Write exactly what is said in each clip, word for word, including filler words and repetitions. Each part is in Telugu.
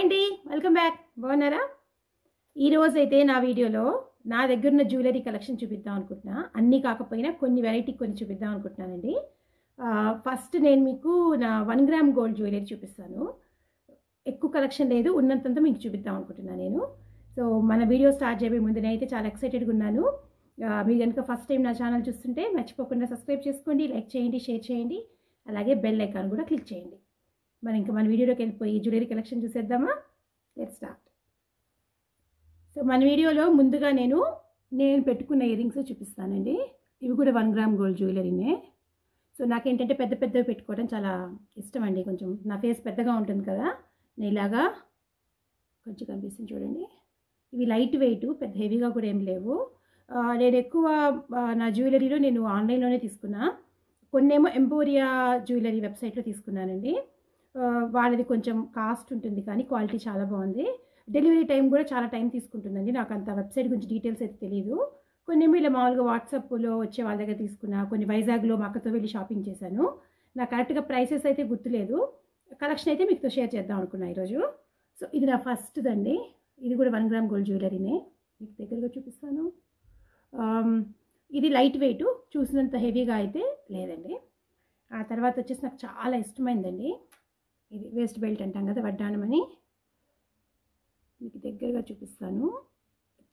हाई वेलकम बैक बागुन्नारा ఈరోజైతే నా వీడియోలో నా దగ్గర ఉన్న జ్యువెలరీ కలెక్షన్ చూపిద్దాం అనుకుంటున్నా అన్ని కాకపోయినా కొన్ని వెరైటీ కొన్ని చూపిద్దాం అనుకుంటున్నానండి ఫస్ట్ నేను మీకు నా వన్ గ్రామ్ గోల్డ్ జ్యువెలరీ చూపిస్తాను ఎక్కువ కలెక్షన్ లేదు ఉన్నంతంత మీకు చూపిద్దాం అనుకుంటున్నా నేను సో మన వీడియో స్టార్ట్ చేయబోయే ముందు నేనైతే చాలా ఎక్సైటెడ్ గా ఉన్నాను మీరు గనుక ఫస్ట్ టైం నా ఛానల్ చూస్తుంటే మర్చిపోకుండా సబ్స్క్రైబ్ చేసుకోండి లైక్ చేయండి షేర్ చేయండి అలాగే బెల్ ఐకాన్ కూడా క్లిక్ చేయండి మరి ఇంకా మన వీడియోలోకి వెళ్ళిపోయి జ్యువెలరీ కలెక్షన్ చూసేద్దామా లెట్స్ స్టార్ట్ సో మన వీడియోలో ముందుగా నేను నేను పెట్టుకున్న ఇయర్ రింగ్స్ చూపిస్తానండి ఇవి కూడా వన్ గ్రామ్ గోల్డ్ జ్యువెలరీనే సో నాకు ఏంటంటే పెద్ద పెద్దవి పెట్టుకోవడం చాలా ఇష్టం అండి కొంచెం నా ఫేస్ పెద్దగా ఉంటుంది కదా నేను ఇలాగా కొంచెం కనిపిస్తుంది చూడండి ఇవి లైట్ వెయిట్ పెద్ద హెవీగా కూడా ఏం లేవు నేను ఎక్కువ నా జ్యువెలరీలో నేను ఆన్లైన్లోనే తీసుకున్నా కొన్నేమో ఎంపోరియా జ్యువెలరీ వెబ్సైట్లో తీసుకున్నానండి వాళ్ళది కొంచెం కాస్ట్ ఉంటుంది కానీ క్వాలిటీ చాలా బాగుంది డెలివరీ టైం కూడా చాలా టైం తీసుకుంటుందండి నాకు అంత వెబ్సైట్ గురించి డీటెయిల్స్ అయితే తెలియదు కొన్ని ఇలా మామూలుగా వాట్సాప్లో వచ్చే వాళ్ళ దగ్గర తీసుకున్నా కొన్ని వైజాగ్లో మా అక్కతో వెళ్ళి షాపింగ్ చేశాను నాకు కరెక్ట్గా ప్రైసెస్ అయితే గుర్తులేదు కలెక్షన్ అయితే మీతో షేర్ చేద్దాం అనుకున్నా ఈరోజు సో ఇది నా ఫస్ట్దండి ఇది కూడా వన్ గ్రామ్ గోల్డ్ జ్యువెలరీనే మీకు దగ్గరగా చూపిస్తాను ఇది లైట్ వెయిట్ చూసినంత హెవీగా అయితే లేదండి ఆ తర్వాత వచ్చేసి నాకు చాలా ఇష్టమైందండి ఇది వేస్ట్ బెల్ట్ అంటాం కదా వడ్డాణమని మీకు దగ్గరగా చూపిస్తాను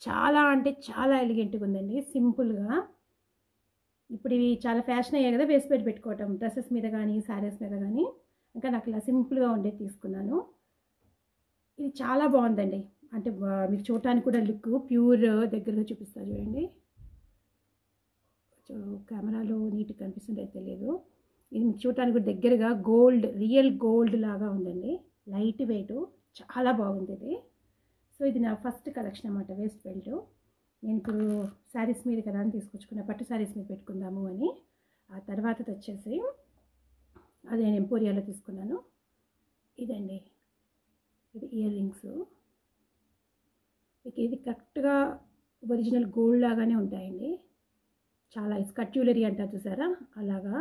చాలా అంటే చాలా ఎలిగెంట్గా ఉందండి సింపుల్గా ఇప్పుడు ఇవి చాలా ఫ్యాషన్ అయ్యాయి కదా వేస్ట్ బెల్ట్ పెట్టుకోవటం డ్రెస్సెస్ మీద కానీ శారీస్ మీద కానీ ఇంకా నాకు ఇలా సింపుల్గా ఉండేది తీసుకున్నాను ఇది చాలా బాగుందండి అంటే మీకు చూడటానికి కూడా లుక్ ప్యూర్ దగ్గరగా చూపిస్తాను చూడండి కెమెరాలో నీట్గా కనిపిస్తుందో తెలియదు ఇది మీకు చూడటానికి కూడా దగ్గరగా గోల్డ్ రియల్ గోల్డ్ లాగా ఉందండి లైట్ వెయిట్ చాలా బాగుంది ఇది సో ఇది నా ఫస్ట్ కలెక్షన్ అన్నమాట వేస్ట్ బెల్ట్ నేను ఇప్పుడు శారీస్ మీద కదా అని తీసుకొచ్చుకున్నా పట్టు శారీస్ మీద పెట్టుకుందాము అని ఆ తర్వాత వచ్చేసి అది నేను ఎంపోరియాలో తీసుకున్నాను ఇదండి ఇది ఇయర్ రింగ్స్ ఇది కరెక్ట్గా ఒరిజినల్ గోల్డ్ లాగానే ఉంటాయండి చాలా స్కట్ జ్యువెలరీ అంటారు చూసారా అలాగా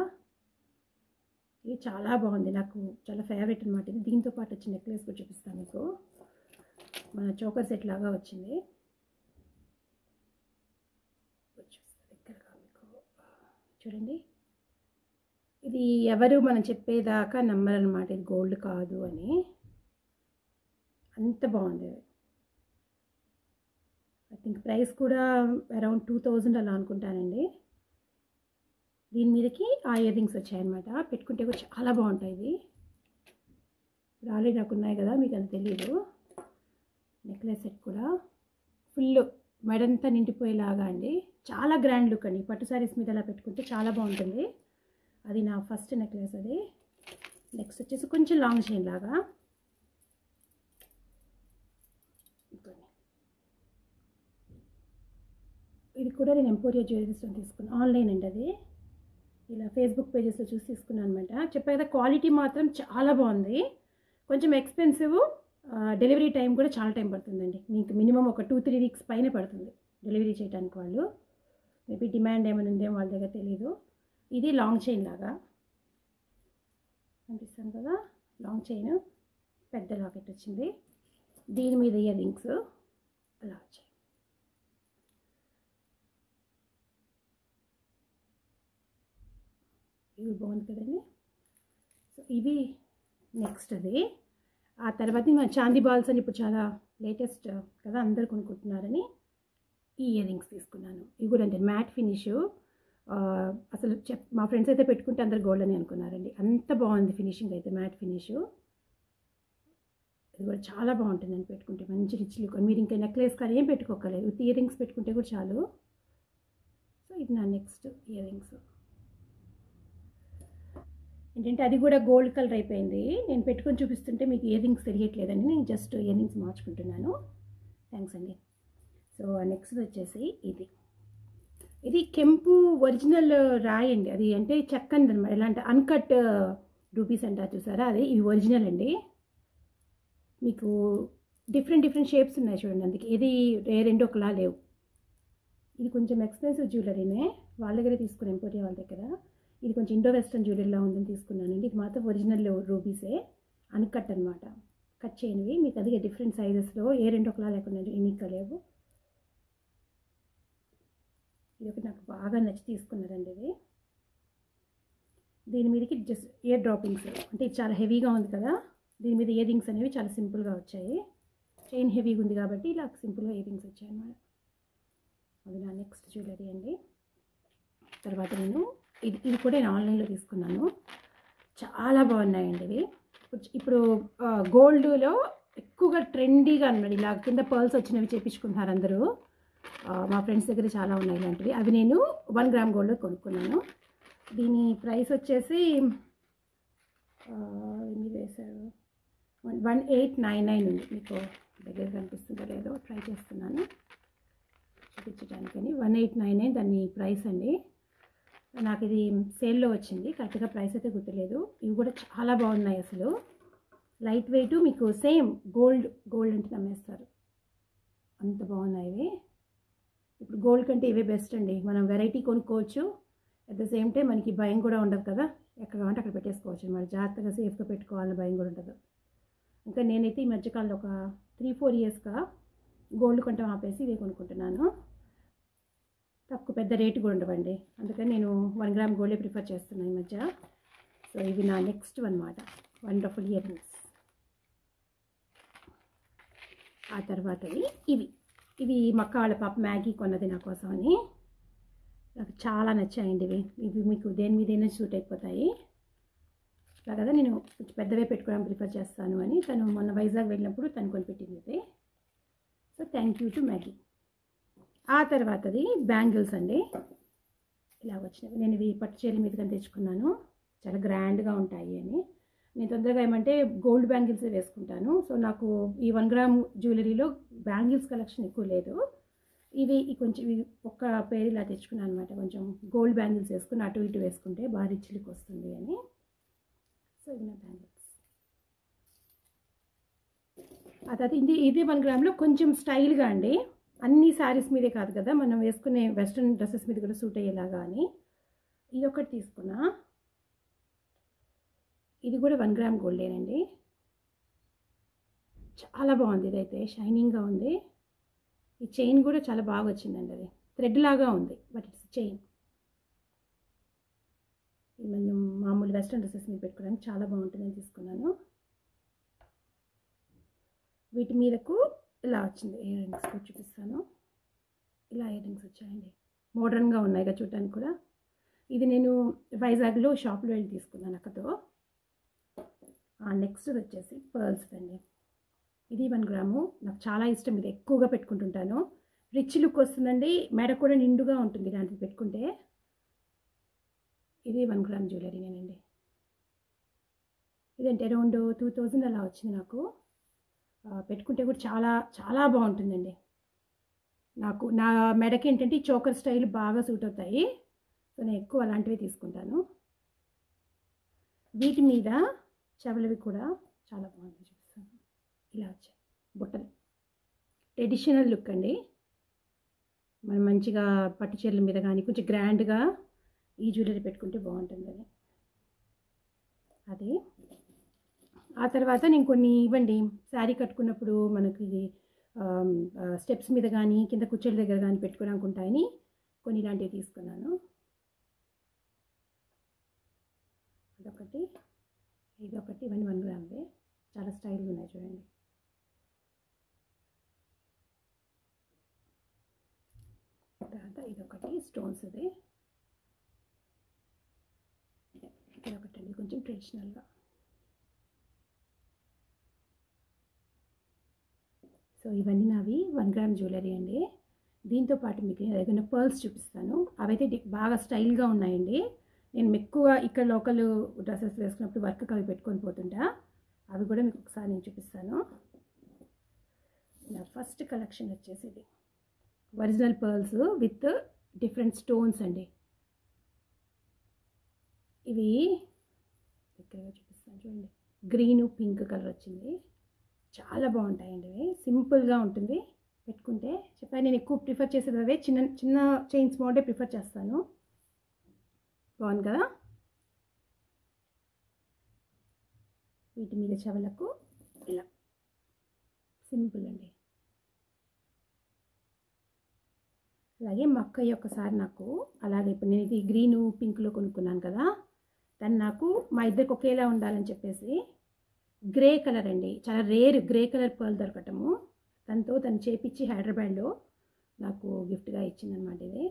ఇది చాలా బాగుంది నాకు చాలా ఫేవరెట్ అనమాట ఇది దీంతో పాటు వచ్చి నెక్లెస్ కూడా చూపిస్తాను మీకు మన చోకర్ సెట్ లాగా వచ్చింది చూడండి ఇది ఎవరు మనం చెప్పేదాకా నమ్మరనమాట ఇది గోల్డ్ కాదు అని అంత బాగుంది ఐ థింక్ ప్రైస్ కూడా అరౌండ్ టూ థౌజండ్ అలా అనుకుంటానండి దీని మీదకి ఆ ఇయర్ రింగ్స్ వచ్చాయన్నమాట పెట్టుకుంటే కూడా చాలా బాగుంటాయి ఇది ఇప్పుడు ఆల్రెడీ నాకు ఉన్నాయి కదా మీకు అది తెలియదు నెక్లెస్ సెట్ కూడా ఫుల్ మెడంతా నిండిపోయేలాగా అండి చాలా గ్రాండ్ లుక్ అండి పట్టు శారీస్ మీద అలా పెట్టుకుంటే చాలా బాగుంటుంది అది నా ఫస్ట్ నెక్లెస్ అది నెక్స్ట్ వచ్చేసి కొంచెం లాంగ్ చైన్ లాగా ఇది కూడా నేను ఎంపోరియా జ్యువెలరీస్లో తీసుకున్నాను ఆన్లైన్ అండి అది ఇలా ఫేస్బుక్ పేజెస్లో చూసి తీసుకున్నాను అనమాట చెప్పా కదా క్వాలిటీ మాత్రం చాలా బాగుంది కొంచెం ఎక్స్పెన్సివ్ డెలివరీ టైం కూడా చాలా టైం పడుతుందండి మీకు మినిమం ఒక టూ త్రీ వీక్స్ పైన పడుతుంది డెలివరీ చేయడానికి వాళ్ళు మేబీ డిమాండ్ ఏమైనా ఉందేమో వాళ్ళ దగ్గర తెలీదు ఇది లాంగ్ చైన్ లాగా అనిపిస్తాను కదా లాంగ్ చైన్ పెద్ద లాకెట్ వచ్చింది దీని మీద ఇయర్ రింగ్స్ అలా వచ్చాయి ఇవి బాగుంది కదండి సో ఇవి నెక్స్ట్ అది ఆ తర్వాత మన చాందీ బాల్స్ అని ఇప్పుడు చాలా లేటెస్ట్ కదా అందరు కొనుక్కుంటున్నారని ఈ ఇయర్ రింగ్స్ తీసుకున్నాను ఇవి కూడా అంటే మ్యాట్ ఫినిష్ అసలు చెప్ మా ఫ్రెండ్స్ అయితే పెట్టుకుంటే అందరు గోల్డ్ అని అనుకున్నారండి అంత బాగుంది ఫినిషింగ్ అయితే మ్యాట్ ఫినిష్ ఇది కూడా చాలా బాగుంటుందని పెట్టుకుంటే మంచి రిచ్ లుక్ మీరు ఇంకా నెక్లెస్ కానీ ఏం పెట్టుకోకలేదు ఇయర్ రింగ్స్ పెట్టుకుంటే కూడా చాలు సో ఇది నా నెక్స్ట్ ఇయర్ రింగ్స్ ఏంటంటే అది కూడా గోల్డ్ కలర్ అయిపోయింది నేను పెట్టుకొని చూపిస్తుంటే మీకు ఇయర్ రింగ్స్ తెలియట్లేదని నేను జస్ట్ ఇయర్ రింగ్స్ మార్చుకుంటున్నాను థ్యాంక్స్ అండి సో నెక్స్ట్ వచ్చేసి ఇది ఇది కెంపు ఒరిజినల్ రాయి అండి అది అంటే చెక్కంది అనమాట ఎలా అంటే అన్కట్ రూపీస్ అంటారు చూసారా అది ఇవి ఒరిజినల్ అండి మీకు డిఫరెంట్ డిఫరెంట్ షేప్స్ ఉన్నాయి చూడండి అందుకే ఇది రెండు ఒకలా లేవు ఇది కొంచెం ఎక్స్పెన్సివ్ జ్యువెలరీనే వాళ్ళ దగ్గరే తీసుకుని ఎంపోరియా వాళ్ళ దగ్గర ఇది కొంచెం ఇండో వెస్ట్రన్ జ్యువెలరీలా ఉందని తీసుకున్నానండి ఇది మాత్రం ఒరిజినల్ రూబీసే అన్కట్ అనమాట కట్ చేయండి మీకు అదే డిఫరెంట్ సైజెస్ లో ఏ రెండు ఒకలా లేకున్నా యూనిక్ లేవు ఇది నాకు బాగా నచ్చి తీసుకున్నారండి ఇది దీని మీదకి జస్ట్ ఎయిర్ డ్రాపింగ్స్ అంటే చాలా హెవీగా ఉంది కదా దీని మీద ఇయర్ రింగ్స్ అనేవి చాలా సింపుల్ గా వచ్చాయి చైన్ హెవీగా ఉంది కాబట్టి ఇలా సింపుల్ గా ఇయర్ రింగ్స్ వచ్చాయి అన్నమాట అది నా నెక్స్ట్ జ్యువెలరీ అండి తర్వాత నేను ఇది ఇది కూడా నేను ఆన్లైన్ లో తీసుకున్నాను చాలా బాగున్నాయండి ఇవి ఇప్పుడు గోల్డ్ లో ఎక్కువగా ట్రెండీగా అన్నమాట ఇలా కింద పర్ల్స్ వచ్చినవి చేపించుకుంటారు అందరూ మా ఫ్రెండ్స్ దగ్గర చాలా ఉన్నాయి ఇలాంటివి అవి నేను వన్ గ్రామ్ గోల్డ్ లో కొనుక్కున్నాను దీని ప్రైస్ వచ్చేసి ఎన్ని వేశారు వన్ ఎయిట్ నైన్ నైన్ ఉంది మీకు దగ్గర కనిపిస్తుందో లేదో ట్రై చేస్తున్నాను చూపించడానికని వన్ ఎయిట్ నైన్ నైన్ దాని ప్రైస్ అండి నాకు ఇది సేల్లో వచ్చింది కరెక్ట్గా ప్రైస్ అయితే గుర్తులేదు ఇవి కూడా చాలా బాగున్నాయి అసలు లైట్ వెయిట్ మీకు సేమ్ గోల్డ్ గోల్డ్ అంటే నమ్మేస్తారు అంత బాగున్నాయి ఇవి ఇప్పుడు గోల్డ్ కంటే ఇవే బెస్ట్ అండి మనం వెరైటీ కొనుక్కోవచ్చు అట్ ద సేమ్ టైం మనకి భయం కూడా ఉండదు కదా ఎక్కడ కావాలంటే అక్కడ పెట్టేసుకోవచ్చు మరి జాగ్రత్తగా సేఫ్గా పెట్టుకోవాలని భయం కూడా ఉండదు ఇంకా నేనైతే ఈ మధ్యకాలంలో ఒక త్రీ ఫోర్ ఇయర్స్గా గోల్డ్ కొంటాం ఆపేసి ఇవే కొనుక్కుంటున్నాను తక్కువ పెద్ద రేటు కూడా ఉండవండి అందుకని నేను వన్ గ్రామ్ గోల్డే ప్రిఫర్ చేస్తున్నాను ఈ మధ్య సో ఇవి నా నెక్స్ట్ అన్నమాట వండర్ఫుల్ ఇయర్ రింగ్స్ ఆ తర్వాత ఇవి ఇవి మక్కాళ్ళ పాప మ్యాగీ కొన్నది నా కోసం అని నాకు చాలా నచ్చాయండి ఇవి ఇవి మీకు దేని మీదైనా షూట్ అయిపోతాయి అలా కదా నేను పెద్దవే పెట్టుకోవడం ప్రిఫర్ చేస్తాను అని తను మొన్న వైజాగ్ వెళ్ళినప్పుడు తను కొనిపెట్టింది అయితే so thank you to Maggie ఆ తర్వాతది బ్యాంగిల్స్ అండి ఇలా వచ్చినవి నేను ఇవి పట్టు చీర మీదగా తెచ్చుకున్నాను చాలా గ్రాండ్గా ఉంటాయి అని నేను తొందరగా ఏమంటే గోల్డ్ బ్యాంగిల్స్ వేసుకుంటాను సో నాకు ఈ వన్ గ్రామ్ జ్యువెలరీలో బ్యాంగిల్స్ కలెక్షన్ ఎక్కువ లేదు ఇవి కొంచెం ఒక్క పేరు ఇలా తెచ్చుకున్నాను అనమాట కొంచెం గోల్డ్ బ్యాంగిల్స్ వేసుకుని అటు ఇటు వేసుకుంటే బాగా రిచ్లికి వస్తుంది అని సో ఇవి నా బ్యాంగిల్స్ ఆ తర్వాత ఇది ఇదే వన్ గ్రామ్లో కొంచెం స్టైల్గా అండి అన్ని శారీస్ మీదే కాదు కదా మనం వేసుకునే వెస్ట్రన్ డ్రెస్సెస్ మీద కూడా సూట్ అయ్యేలాగా అని ఇది ఒకటి తీసుకున్నా ఇది కూడా వన్ గ్రామ్ గోల్డేనండి చాలా బాగుంది ఇదైతే షైనింగ్గా ఉంది ఈ చైన్ కూడా చాలా బాగా వచ్చిందండి అది థ్రెడ్ లాగా ఉంది బట్ ఇట్స్ చైన్ ఇది మనం మామూలు వెస్ట్రన్ డ్రెస్సెస్ మీద పెట్టుకోవడానికి చాలా బాగుంటుందని తీసుకున్నాను వీటి మీదకు ఇలా వచ్చింది ఇయర్ రింగ్స్ కూడా చూపిస్తాను ఇలా ఇయర్ రింగ్స్ వచ్చాయండి మోడర్న్గా ఉన్నాయి కదా చూడటానికి కూడా ఇది నేను వైజాగ్లో షాప్లో వెళ్ళి తీసుకున్నాను అక్కతో నెక్స్ట్ వచ్చేసి పర్ల్స్ అండి ఇది వన్ గ్రాము నాకు చాలా ఇష్టం ఇది ఎక్కువగా పెట్టుకుంటుంటాను రిచ్ లుక్ వస్తుందండి మెడ కూడా నిండుగా ఉంటుంది ఇలాంటివి పెట్టుకుంటే ఇది వన్ గ్రామ్ జ్యువెలరీ నేనండి ఇదంటే అరౌండ్ టూ థౌజండ్ అలా వచ్చింది నాకు పెట్టుకుంటే కూడా చాలా చాలా బాగుంటుందండి నాకు నా మెడకి ఏంటంటే చోకర్ స్టైల్ బాగా సూట్ అవుతాయి సో నేను ఎక్కువ అలాంటివి తీసుకుంటాను వీటి మీద చెవులవి కూడా చాలా బాగుంది చూపిస్తాను ఇలా వచ్చాయి బుట్టలు ట్రెడిషనల్ లుక్ అండి మనం మంచిగా పట్టు చీరల మీద కానీ కొంచెం గ్రాండ్గా ఈ జ్యువెలరీ పెట్టుకుంటే బాగుంటుంది అది అది ఆ తర్వాత నేను కొన్ని ఇవ్వండి శారీ కట్టుకున్నప్పుడు మనకి ఇది స్టెప్స్ మీద కానీ కింద కుర్చీల దగ్గర కానీ పెట్టుకోవడానికి ఉంటాయని కొన్ని ఇలాంటివి తీసుకున్నాను అదొకటి ఇదొకటి ఇవన్నీ వన్ గ్రామ్వే చాలా స్టైల్గా ఉన్నాయి చూడండి తర్వాత ఇదొకటి స్టోన్స్ ఇది ఇదొకటి అండి కొంచెం ట్రెడిషనల్గా సో ఇవన్నీ నావి వన్ గ్రామ్ జ్యువెలరీ అండి దీంతోపాటు మీకు ఏదైనా పర్ల్స్ చూపిస్తాను అవైతే బాగా స్టైల్గా ఉన్నాయండి నేను ఎక్కువగా ఇక్కడ లోకల్ డ్రెస్సెస్ వేసుకున్నప్పుడు వర్క్కి అవి పెట్టుకొని పోతుంటా అవి కూడా మీకు ఒకసారి నేను చూపిస్తాను నా ఫస్ట్ కలెక్షన్ వచ్చేసి ఇది original pearls with different stones అండి ఇవి దగ్గరగా చూపిస్తాను చూడండి గ్రీను పింక్ కలర్ వచ్చింది చాలా బాగుంటాయండి ఇవి సింపుల్గా ఉంటుంది పెట్టుకుంటే చెప్పాను నేను ఎక్కువ ప్రిఫర్ చేసేది అవే చిన్న చిన్న చైన్స్ మోడే ప్రిఫర్ చేస్తాను బాగుంది కదా వీటి మీద చెవులకు ఇలా సింపుల్ అండి. అలాగే మక్క ఒకసారి నాకు అలాగే ఇప్పుడు నేను ఇది గ్రీను పింక్లో కొనుక్కున్నాను కదా, దాన్ని నాకు మా ఇద్దరికి ఒకేలా ఉండాలని చెప్పేసి గ్రే కలర్ అండి, చాలా రేర్ గ్రే కలర్ పర్ల్ దొరకటము, తనతో తను చేపించి హైదరాబాద్లో నాకు గిఫ్ట్గా ఇచ్చిందనమాట. ఇది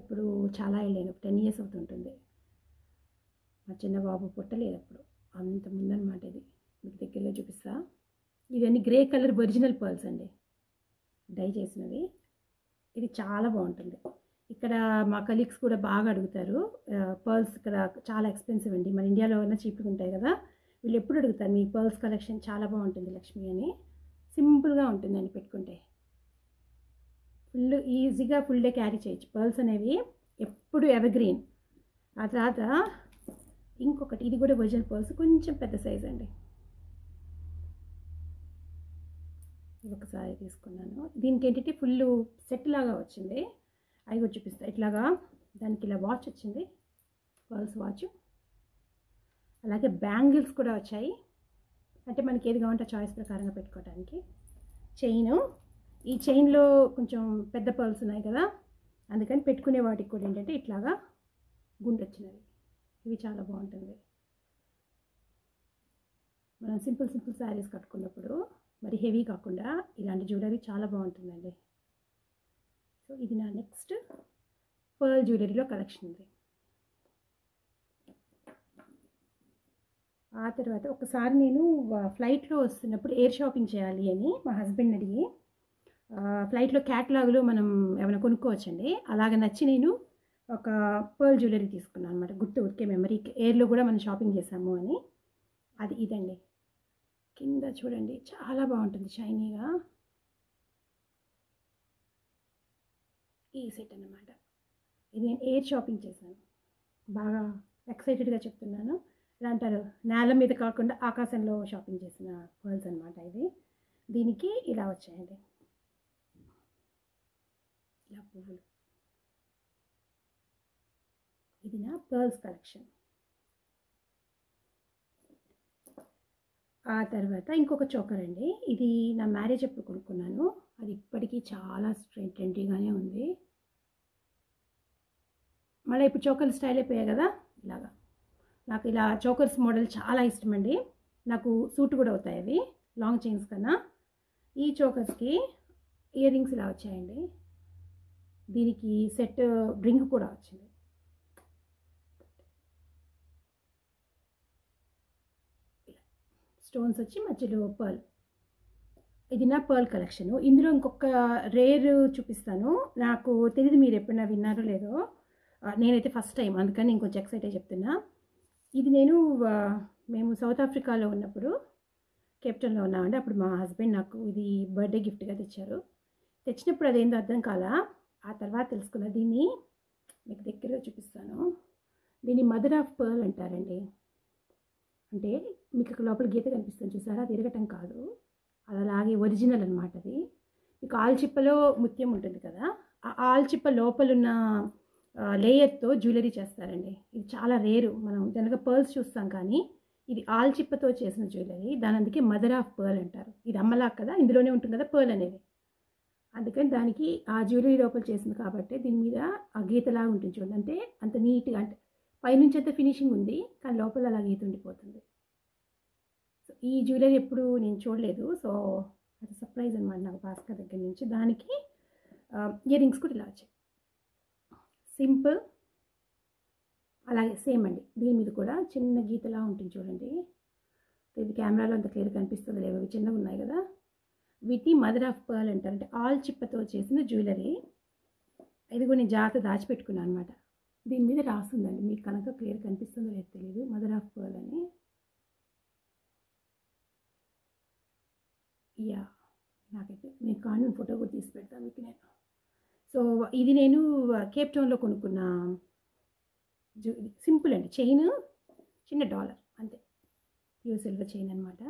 ఇప్పుడు చాలా వెళ్ళాను, టెన్ ఇయర్స్ అవుతుంటుంది, మా చిన్న బాబు పుట్టలేదు అప్పుడు, అంత ముందనమాట. ఇది మీకు దగ్గరలో చూపిస్తా. ఇవన్నీ గ్రే కలర్ ఒరిజినల్ పర్ల్స్ అండి, డై చేసినవి. ఇది చాలా బాగుంటుంది. ఇక్కడ మా కలీగ్స్ కూడా బాగా అడుగుతారు పర్ల్స్, ఇక్కడ చాలా ఎక్స్పెన్సివ్ అండి, మన ఇండియాలో ఉన్న చీప్గా ఉంటాయి కదా, వీళ్ళు ఎప్పుడు అడుగుతారు మీ పర్ల్స్ కలెక్షన్ చాలా బాగుంటుంది లక్ష్మి అని. సింపుల్గా ఉంటుందండి పెట్టుకుంటే, ఫుల్ ఈజీగా ఫుల్ డే క్యారీ చేయొచ్చు. పర్ల్స్ అనేవి ఎప్పుడు ఎవర్గ్రీన్. ఆ తర్వాత ఇంకొకటి, ఇది కూడా ఒరిజినల్ పర్ల్స్, కొంచెం పెద్ద సైజ్ అండి. ఒకసారి తీసుకున్నాను, దీనికి ఏంటంటే ఫుల్ సెట్ లాగా వచ్చింది, అవి కూడా చూపిస్తాను. ఇట్లాగా దానికి ఇలా వాచ్ వచ్చింది, పర్ల్స్ వాచ్. అలాగే బ్యాంగిల్స్ కూడా వచ్చాయి, అంటే మనకి ఏది కావాలంటే చాయిస్ ప్రకారంగా పెట్టుకోవడానికి. చైను, ఈ చైన్లో కొంచెం పెద్ద పర్ల్స్ ఉన్నాయి కదా, అందుకని పెట్టుకునే వాటికి కూడా ఏంటంటే ఇట్లాగా గుండు వచ్చినవి, ఇవి చాలా బాగుంటుంది. మనం సింపుల్ సింపుల్ శారీస్ కట్టుకున్నప్పుడు మరి హెవీ కాకుండా ఇలాంటి జ్యువెలరీ చాలా బాగుంటుందండి. సో ఇది నా నెక్స్ట్ పర్ల్ జ్యువెలరీలో కలెక్షన్ ఉంది. ఆ తర్వాత ఒకసారి నేను ఫ్లైట్లో వస్తున్నప్పుడు ఎయిర్ షాపింగ్ చేయాలి అని మా హస్బెండ్ అడిగి, ఫ్లైట్లో క్యాటలాగ్లో మనం ఏమైనా కొనుక్కోవచ్చండి, అలాగ నచ్చి నేను ఒక పర్ల్ జ్యువెలరీ తీసుకున్నాను అనమాట, గుర్తు ఉడికే మెమరీకి. ఎయిర్లో కూడా మనం షాపింగ్ చేసాము అని. అది ఇదండి, కింద చూడండి చాలా బాగుంటుంది షైనీగా, ఈ సెట్ అన్నమాట. ఇది నేను ఎయిర్ షాపింగ్ చేశాను, బాగా ఎక్సైటెడ్గా చెప్తున్నాను. ఎలా అంటారు, నేల మీద కాకుండా ఆకాశంలో షాపింగ్ చేసిన పర్ల్స్ అనమాట ఇది. దీనికి ఇలా వచ్చాయండి ఇలా పువ్వులు. ఇది నా పర్ల్స్ కలెక్షన్. ఆ తర్వాత ఇంకొక చోకర్ అండి, ఇది నా మ్యారేజ్ అప్పుడు కొనుక్కున్నాను, అది ఇప్పటికీ చాలా స్ట్రైట్ ట్రెండీగానే ఉంది. మళ్ళీ ఇప్పుడు చోకర్ స్టైల్ అయిపోయాయి కదా, ఇలాగా నాకు ఇలా చోకర్స్ మోడల్ చాలా ఇష్టం అండి, నాకు సూట్ కూడా అవుతాయి అవి లాంగ్ చైన్స్ కన్నా. ఈ చోకర్స్కి ఇయర్ రింగ్స్ ఇలా వచ్చాయండి, దీనికి సెట్ రింగ్ కూడా వచ్చింది. స్టోన్స్ వచ్చి మధ్యలో పర్ల్. ఇది నా పర్ల్ కలెక్షను. ఇందులో ఇంకొక రేర్ చూపిస్తాను, నాకు తెలియదు మీరు ఎప్పుడైనా విన్నారో లేదో, నేనైతే ఫస్ట్ టైం, అందుకని ఇంకొంచెం ఎక్సైట్ అయ్యి చెప్తున్నా. ఇది నేను మేము సౌత్ ఆఫ్రికాలో ఉన్నప్పుడు కేప్ టౌన్లో ఉన్నామండి, అప్పుడు మా హస్బెండ్ నాకు ఇది బర్త్డే గిఫ్ట్గా తెచ్చారు. తెచ్చినప్పుడు అదేందో అర్థం కాలా, ఆ తర్వాత తెలుసుకున్నా. దీన్ని మీకు దగ్గరగా చూపిస్తాను. దీన్ని మదర్ ఆఫ్ పర్ల్ అంటారండి, అంటే మీకు ఇక్కడ లోపల గీత కనిపిస్తుంది చూసారా, అది తిరగటం కాదు, అది అలాగే ఒరిజినల్ అనమాట. అది మీకు ఆల్చిప్పలో ముత్యం ఉంటుంది కదా, ఆ ఆల్చిప్ప లోపలున్న లేయర్తో జ్యువెలరీ చేస్తారండి. ఇది చాలా రేరు, మనం దానిగా పర్ల్స్ చూస్తాం కానీ ఇది ఆల్చిప్పతో చేసిన జ్యువెలరీ, దాని అందుకే మదర్ ఆఫ్ పర్ల్ అంటారు. ఇది అమ్మలాక్ కదా, ఇందులోనే ఉంటుంది కదా పర్ల్ అనేది, అందుకని దానికి ఆ జ్యువెలరీ లోపల చేసింది కాబట్టి దీని మీద ఆ గీతలాగా ఉంటుంది చూడండి, అంటే అంత నీట్గా, అంటే పైనుంచి అంత ఫినిషింగ్ ఉంది కానీ లోపల అలా గీత ఉండిపోతుంది. సో ఈ జ్యువెలరీ ఎప్పుడు నేను చూడలేదు, సో అది సర్ప్రైజ్ అనమాట నాకు భాస్కర్ దగ్గర నుంచి. దానికి ఇయర్ రింగ్స్ కూడా ఇలా వచ్చాయి, సింపుల్. అలాగే సేమ్ అండి, దీని మీద కూడా చిన్న గీతలా ఉంటుంది చూడండి, ఇది కెమెరాలో అంత క్లియర్ కనిపిస్తుంది లేవు, అవి చిన్నగా ఉన్నాయి కదా, వీటిని మదర్ ఆఫ్ పర్ల్ అంటారు, అంటే ఆల్ చిప్పతో చేసిన జ్యువెలరీ. ఇది కూడా నేను జాగ్రత్త దాచిపెట్టుకున్నాను అనమాట. దీని మీద రాస్తుందండి, మీకు కనుక క్లియర్ కనిపిస్తుందో లేదు తెలియదు, మదర్ ఆఫ్ పర్ల్ అని. యా నాకైతే మీకు కానీ ఫోటో కూడా తీసి పెడతాను మీకు నేను. సో ఇది నేను కేప్ టౌన్లో కొనుక్కున్న జూ, సింపుల్ అండి, చైన్ చిన్న డాలర్ అంతే, ప్యూర్ సిల్వర్ చైన్ అనమాట.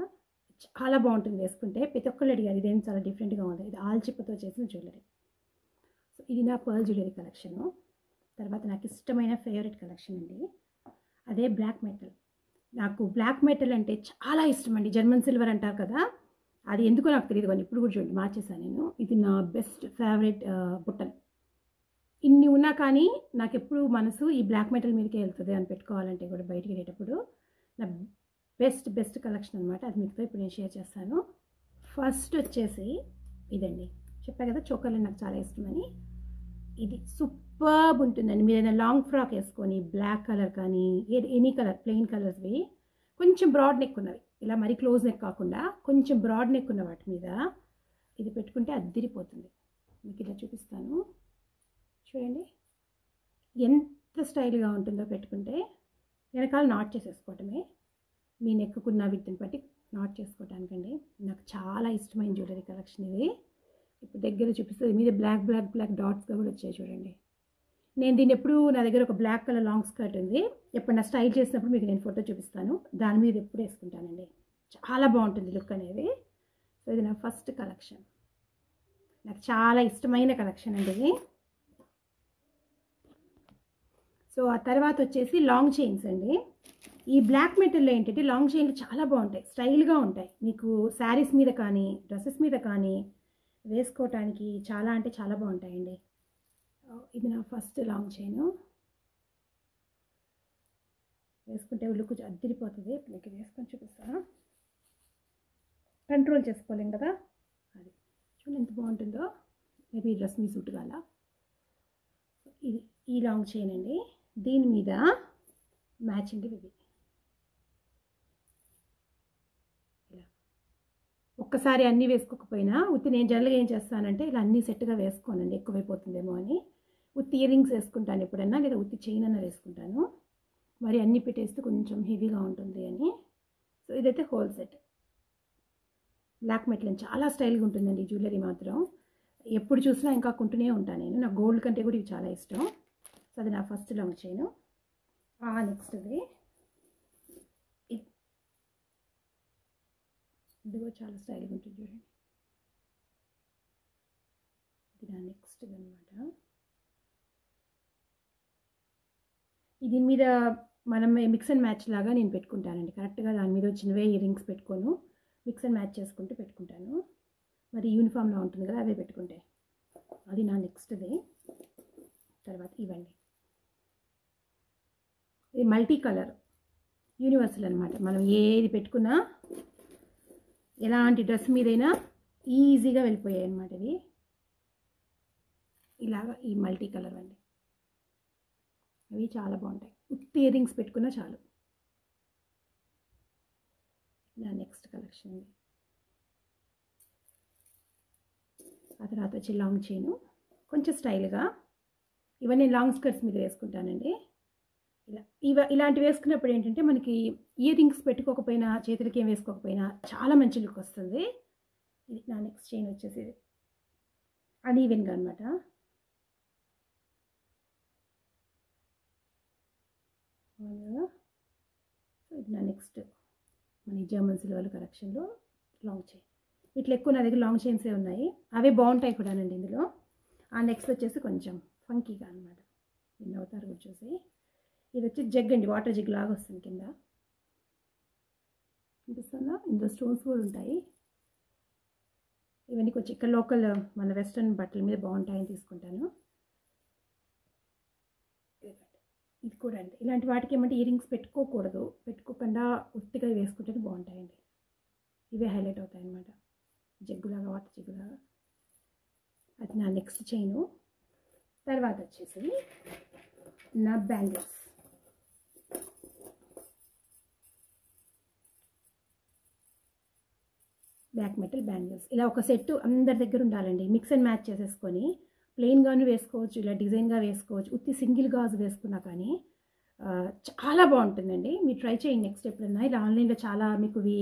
చాలా బాగుంటుంది వేసుకుంటే, ప్రతి ఒక్కళ్ళు అడిగారు ఇదేం చాలా డిఫరెంట్గా ఉంది, ఇది ఆల్చిప్పతో చేసిన జ్యువెలరీ. సో ఇది నా పర్ల్ జ్యువెలరీ కలెక్షను. తర్వాత నాకు ఇష్టమైన ఫేవరెట్ కలెక్షన్ అండి, అదే బ్లాక్ మెటల్. నాకు బ్లాక్ మెటల్ అంటే చాలా ఇష్టం అండి, జర్మన్ సిల్వర్ అంటారు కదా, అది ఎందుకో నాకు తెలియదు కానీ ఇప్పుడు కూడా చూడండి మార్చేసాను నేను. ఇది నా బెస్ట్ ఫేవరెట్ బుట్టన్. ఇన్ని ఉన్నా కానీ నాకు ఎప్పుడు మనసు ఈ బ్లాక్ మెటల్ మీదకే వెళ్తుంది అని పెట్టుకోవాలంటే కూడా బయటికి వెళ్ళేటప్పుడు నా బెస్ట్ బెస్ట్ కలెక్షన్ అనమాట. అది మీతో ఇప్పుడు నేను షేర్ చేస్తాను. ఫస్ట్ వచ్చేసి ఇదండి, చెప్పా కదా చోకర్లు నాకు చాలా ఇష్టమని. ఇది సూపర్బ్ ఉంటుందండి. మీరు ఏదైనా లాంగ్ ఫ్రాక్ వేసుకొని బ్లాక్ కలర్ కానీ ఏది ఎనీ కలర్ ప్లెయిన్ కలర్స్వి కొంచెం బ్రాడ్ నెక్ ఉన్నవి, ఇలా మరీ క్లోజ్ నెక్ కాకుండా కొంచెం బ్రాడ్ నెక్ ఉన్న వాటి మీద ఇది పెట్టుకుంటే అద్దిరిపోతుంది. మీకు ఇలా చూపిస్తాను చూడండి ఎంత స్టైల్గా ఉంటుందో. పెట్టుకుంటే వెనకాల నాట్ చేసేసుకోవటమే, మీ నెక్కున్న వీటిని బట్టి నాట్ చేసుకోవటానికండి. నాకు చాలా ఇష్టమైన జ్యువెలరీ కలెక్షన్ ఇది. ఇప్పుడు దగ్గర చూపిస్తుంది, మీద బ్లాక్ బ్లాక్ బ్లాక్ డాట్స్గా కూడా వచ్చాయి చూడండి. నేను దీన్ని ఎప్పుడు నా దగ్గర ఒక బ్లాక్ కలర్ లాంగ్ స్కర్ట్ ఉంది, ఎప్పుడు నా స్టైల్ చేసినప్పుడు మీకు నేను ఫోటో చూపిస్తాను, దాని మీద ఎప్పుడు వేసుకుంటానండి. చాలా బాగుంటుంది లుక్ అనేది. సో ఇది నా ఫస్ట్ కలెక్షన్, నాకు చాలా ఇష్టమైన కలెక్షన్ అండి ఇది. సో ఆ తర్వాత వచ్చేసి లాంగ్ చైన్స్ అండి. ఈ బ్లాక్ మెటల్లో ఏంటంటే లాంగ్ చైన్లు చాలా బాగుంటాయి, స్టైల్గా ఉంటాయి. మీకు శారీస్ మీద కానీ డ్రెస్సెస్ మీద కానీ వేసుకోవటానికి చాలా అంటే చాలా బాగుంటాయండి. ఇది నా ఫస్ట్ లాంగ్ చైను, వేసుకుంటే లుక్ అద్దిరిపోతుంది. ఇప్పుడు మీకు వేసుకొని చూపిస్తాను, కంట్రోల్ చేసుకోలేం కదా అది. చూడండి ఎంత బాగుంటుందో. మేబీ డ్రెస్ మీ సూట్ కాల. ఇది ఈ లాంగ్ చైన్ అండి, దీని మీద మ్యాచింగ్ ఇది. ఇలా ఒక్కసారి అన్నీ వేసుకోకపోయినా ఉత్తి, నేను జనరల్గా ఏం చేస్తానంటే ఇలా అన్నీ సెట్గా వేసుకోనండి, ఎక్కువైపోతుందేమో అని. ఉత్తి ఇయర్ రింగ్స్ వేసుకుంటాను ఎప్పుడన్నా, లేదా ఉత్తి చైన్ అన్న వేసుకుంటాను, మరి అన్నీ పెట్టేస్తే కొంచెం హెవీగా ఉంటుంది అని. సో ఇదైతే హోల్ సెట్. బ్లాక్ మెటల్ చాలా స్టైల్గా ఉంటుందండి జ్యువెలరీ మాత్రం, ఎప్పుడు చూసినా ఇంకా కొంటూనే ఉంటాను నేను. నాకు గోల్డ్ కంటే కూడా ఇవి చాలా ఇష్టం. సో అది నా ఫస్ట్ లాంగ్ చైన్. నెక్స్ట్ అది ఇది కూడా చాలా స్టైల్గా ఉంటుంది చూడండి. ఇది నా నెక్స్ట్ అనమాట. దీని మీద మనం మిక్స్ అండ్ మ్యాచ్ లాగా నేను పెట్టుకుంటానండి, కరెక్ట్గా దాని మీద వచ్చినవే ఇయర్ రింగ్స్ పెట్టుకోను, మిక్స్ అండ్ మ్యాచ్ చేసుకుంటూ పెట్టుకుంటాను. మరి యూనిఫామ్లా ఉంటుంది కదా అవే పెట్టుకుంటే. అది నా నెక్స్ట్ది. తర్వాత ఇవ్వండి, ఇది మల్టీ కలర్ యూనివర్సల్ అనమాట. మనం ఏది పెట్టుకున్నా ఎలాంటి డ్రెస్ మీదైనా ఈజీగా వెళ్ళిపోయాయి అనమాట ఇవి. ఇలాగా ఈ మల్టీ కలర్ అండి, అవి చాలా బాగుంటాయి. ఉత్తి ఇయర్ రింగ్స్ పెట్టుకున్నా చాలు. నా నెక్స్ట్ కలెక్షన్. ఆ తర్వాత వచ్చి లాంగ్ చైను, కొంచెం స్టైల్గా. ఇవన్నీ లాంగ్ స్కర్ట్స్ మీద వేసుకుంటానండి. ఇలా ఇవ ఇలాంటివి వేసుకున్నప్పుడు ఏంటంటే మనకి ఇయర్ రింగ్స్ పెట్టుకోకపోయినా చేతులకి ఏం వేసుకోకపోయినా చాలా మంచి లుక్ వస్తుంది. ఇది నా నెక్స్ట్ చైన్ వచ్చేసి అన్ ఈవెన్గా అనమాట. ఇది నా నెక్స్ట్ మన జర్మన్ సిల్వర్ కలెక్షన్లో లాంగ్ చైన్. ఇట్లా ఎక్కువ నా దగ్గర లాంగ్ చైన్సే ఉన్నాయి, అవే బాగుంటాయి కూడానండి ఇందులో. ఆ నెక్స్ట్ వచ్చేసి కొంచెం ఫంకీగా అనమాట. నిన్న అవుతారు వచ్చేసి ఇది వచ్చి జగ్ అండి, వాటర్ జగ్ లాగా వస్తుంది కింద అనిపిస్తుందా. ఇందులో స్టోన్స్ కూడా ఉంటాయి. ఇవన్నీ కొంచెం ఇక్కడ లోకల్ మన వెస్ట్రన్ బట్టల మీద బాగుంటాయని తీసుకుంటాను. ఇది కూడా అండి, ఇలాంటి వాటికి ఏమంటే ఇయర్ రింగ్స్ పెట్టుకోకూడదు, పెట్టుకోకుండా ఉత్తిగా వేసుకుంటే బాగుంటాయండి, ఇవే హైలైట్ అవుతాయి అన్నమాట. జగ్గులాగా వాటర్ జగ్గులాగా. అది నా నెక్స్ట్ చైను. తర్వాత వచ్చేసి నా బ్యాంగిల్స్. బ్లాక్ మెటల్ బ్యాంగిల్స్ ఇలా ఒక సెట్ అందరి దగ్గర ఉండాలండి. మిక్స్ అండ్ మ్యాచ్ చేసేసుకొని ప్లెయిన్గాను వేసుకోవచ్చు, ఇలా డిజైన్గా వేసుకోవచ్చు, ఉత్తి సింగిల్ గాజు వేసుకున్నా కానీ చాలా బాగుంటుందండి. మీరు ట్రై చేయండి నెక్స్ట్ ఎప్పుడన్నా. ఇలా ఆన్లైన్లో చాలా మీకు ఇవి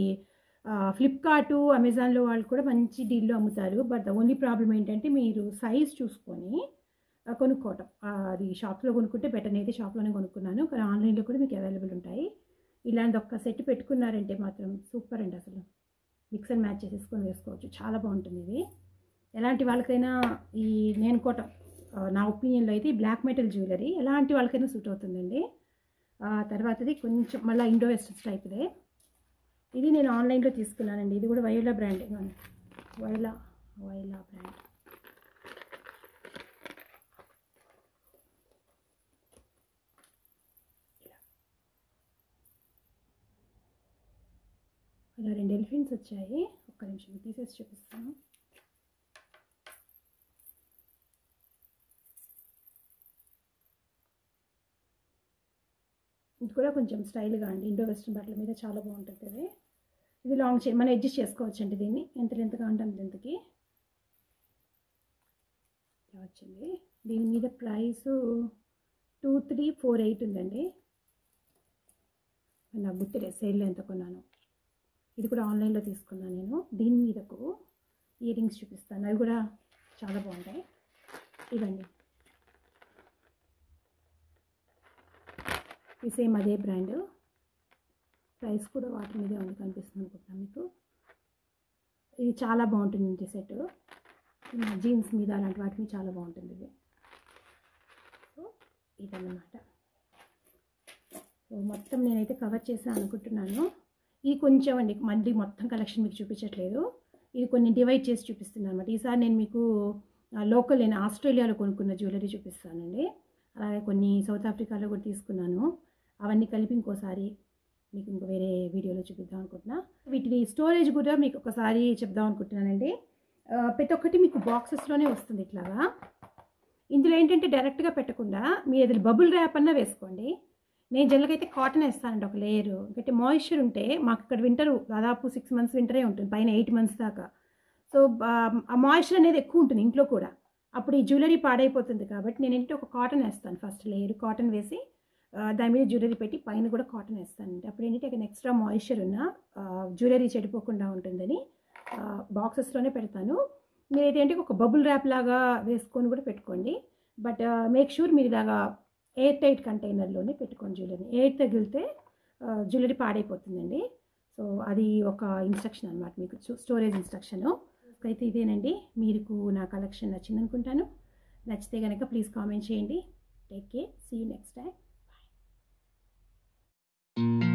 ఫ్లిప్కార్టు అమెజాన్లో వాళ్ళు కూడా మంచి డీల్లో అమ్ముతారు. బట్ ద ఓన్లీ ప్రాబ్లం ఏంటంటే మీరు సైజ్ చూసుకొని కొనుక్కోవటం. అది షాప్లో కొనుక్కుంటే బెటర్. అయితే షాప్లోనే కొనుక్కున్నాను, కానీ ఆన్లైన్లో కూడా మీకు అవైలబుల్ ఉంటాయి. ఇలాంటి ఒక్క సెట్ పెట్టుకున్నారంటే మాత్రం సూపర్ అండి, అసలు మిక్స్ అండ్ మ్యాచ్ చేసేసుకొని వేసుకోవచ్చు, చాలా బాగుంటుంది ఇది. ఎలాంటి వాళ్ళకైనా ఈ నేను కోట నా ఒపీనియన్లో అయితే బ్లాక్ మెటల్ జ్యువెలరీ ఎలాంటి వాళ్ళకైనా సూట్ అవుతుందండి. తర్వాతది కొంచెం మళ్ళీ ఇండో వెస్టర్న్ టైప్దే. ఇది నేను ఆన్లైన్ లో తీసుకున్నానండి. ఇది కూడా వైలా బ్రాండ్, వైలా వైలా బ్రాండ్. ఇలా రెండు డెల్ఫిన్స్ వచ్చాయి. ఒక్క నిమిషం తీసేసి చూపిస్తాను. ఇది కూడా కొంచెం స్టైల్గా అండి, ఇండో వెస్ట్రన్ బట్టల మీద చాలా బాగుంటుంది ఇది. ఇది లాంగ్ చైన్, మనం అడ్జస్ట్ చేసుకోవచ్చండి దీన్ని. ఎంత ఎంతగా ఉంటుంది ఇంతకి వచ్చింది. దీని మీద price two three four eight ఉందండి. నాకు గుర్తులే సేల్లో ఎంత కొన్నాను. ఇది కూడా ఆన్లైన్లో తీసుకున్నాను నేను. దీని మీదకు ఇయర్ రింగ్స్ చూపిస్తాను, అవి కూడా చాలా బాగుంటాయి. ఇవన్నీ ఈ సేమ్ అదే బ్రాండ్, ప్రైస్ కూడా వాటి మీదే ఉంది కనిపిస్తుంది అనుకుంటున్నాను మీకు. ఇది చాలా బాగుంటుంది సెట్, జీన్స్ మీద అలాంటి వాటి మీద చాలా బాగుంటుంది ఇది. సో ఇదన్నమాట. సో మొత్తం నేనైతే కవర్ చేసాను అనుకుంటున్నాను. ఇది కొంచెం అండి, మళ్ళీ మొత్తం కలెక్షన్ మీకు చూపించట్లేదు, ఇది కొన్ని డివైడ్ చేసి చూపిస్తున్నాను అనమాట. ఈసారి నేను మీకు లోకల్, నేను ఆస్ట్రేలియాలో కొనుక్కున్న జ్యువెలరీ చూపిస్తానండి. అలాగే కొన్ని సౌత్ ఆఫ్రికాలో కూడా తీసుకున్నాను. అవన్నీ కలిపి ఇంకోసారి మీకు ఇంకో వేరే వీడియోలో చూపిద్దాం అనుకుంటున్నా. వీటిని స్టోరేజ్ కూడా మీకు ఒకసారి చెప్దాం అనుకుంటున్నానండి. ప్రతి ఒక్కటి మీకు బాక్సెస్లోనే వస్తుంది ఇట్లాగా. ఇందులో ఏంటంటే డైరెక్ట్గా పెట్టకుండా మీరు అది బబుల్ ర్యాప్ అన్నా వేసుకోండి. నేను జనరల్గా అయితే కాటన్ వేస్తానండి ఒక లేయరు, ఎందుకంటే మాయిశ్చర్ ఉంటే. మాకు ఇక్కడ వింటరు దాదాపు సిక్స్ మంత్స్ వింటరే ఉంటుంది, పైన ఎయిట్ మంత్స్ దాకా. సో ఆ మాయిశ్చర్ అనేది ఎక్కువ ఉంటుంది ఇంట్లో కూడా, అప్పుడు ఈ జ్యువెలరీ పాడైపోతుంది. కాబట్టి నేను ఏంటంటే ఒక కాటన్ వేస్తాను, ఫస్ట్ లేయర్ కాటన్ వేసి దాని మీద జ్యువెలరీ పెట్టి పైన కూడా కాటన్ వేస్తానండి. అప్పుడు ఏంటంటే ఇక్కడ ఎక్స్ట్రా మాయిశ్చర్ ఉన్న జ్యువెలరీ చెడిపోకుండా ఉంటుందని బాక్సెస్లోనే పెడతాను. మీరైతే ఏంటి ఒక బబుల్ ర్యాప్ లాగా వేసుకొని కూడా పెట్టుకోండి. బట్ మేక్ షూర్ మీరు ఇలాగా ఎయిర్ టైట్ కంటైనర్లోనే పెట్టుకోండి జ్యువెలరీ. ఎయిర్ తగిలితే జ్యువెలరీ పాడైపోతుందండి. సో అది ఒక ఇన్స్ట్రక్షన్ అనమాట మీకు, స్టోరేజ్ ఇన్స్ట్రక్షను. అయితే ఇదేనండి, మీకు నా కలెక్షన్ నచ్చింది అనుకుంటాను. నచ్చితే కనుక ప్లీజ్ కామెంట్ చేయండి. Take care, see you next time.